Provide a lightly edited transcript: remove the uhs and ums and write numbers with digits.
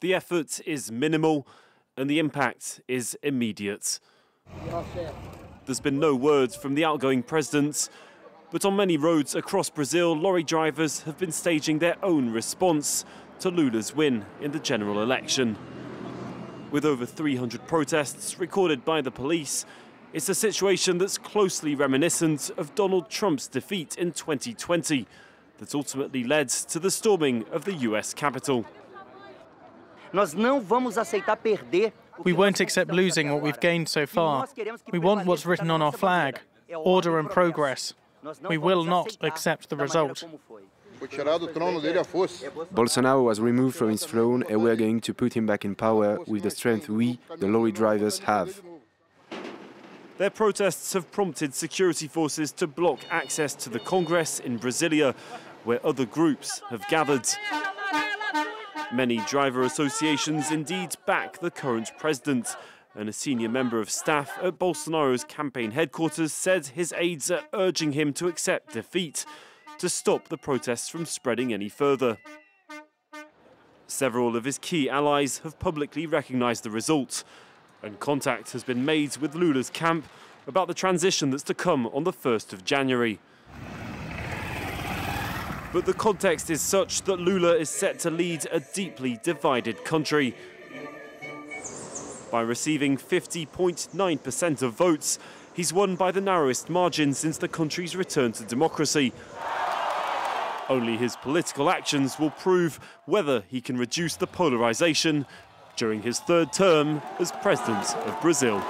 The effort is minimal and the impact is immediate. There's been no word from the outgoing president, but on many roads across Brazil, lorry drivers have been staging their own response to Lula's win in the general election. With over 300 protests recorded by the police, it's a situation that's closely reminiscent of Donald Trump's defeat in 2020 that ultimately led to the storming of the US Capitol. We won't accept losing what we've gained so far. We want what's written on our flag, order and progress. We will not accept the result. Bolsonaro was removed from his throne and we're going to put him back in power with the strength we, the lorry drivers, have. Their protests have prompted security forces to block access to the Congress in Brasilia, where other groups have gathered. Many driver associations indeed back the current president, and a senior member of staff at Bolsonaro's campaign headquarters said his aides are urging him to accept defeat to stop the protests from spreading any further. Several of his key allies have publicly recognised the result, and contact has been made with Lula's camp about the transition that's to come on the 1st of January. But the context is such that Lula is set to lead a deeply divided country. By receiving 50.9% of votes, he's won by the narrowest margin since the country's return to democracy. Only his political actions will prove whether he can reduce the polarisation during his third term as president of Brazil.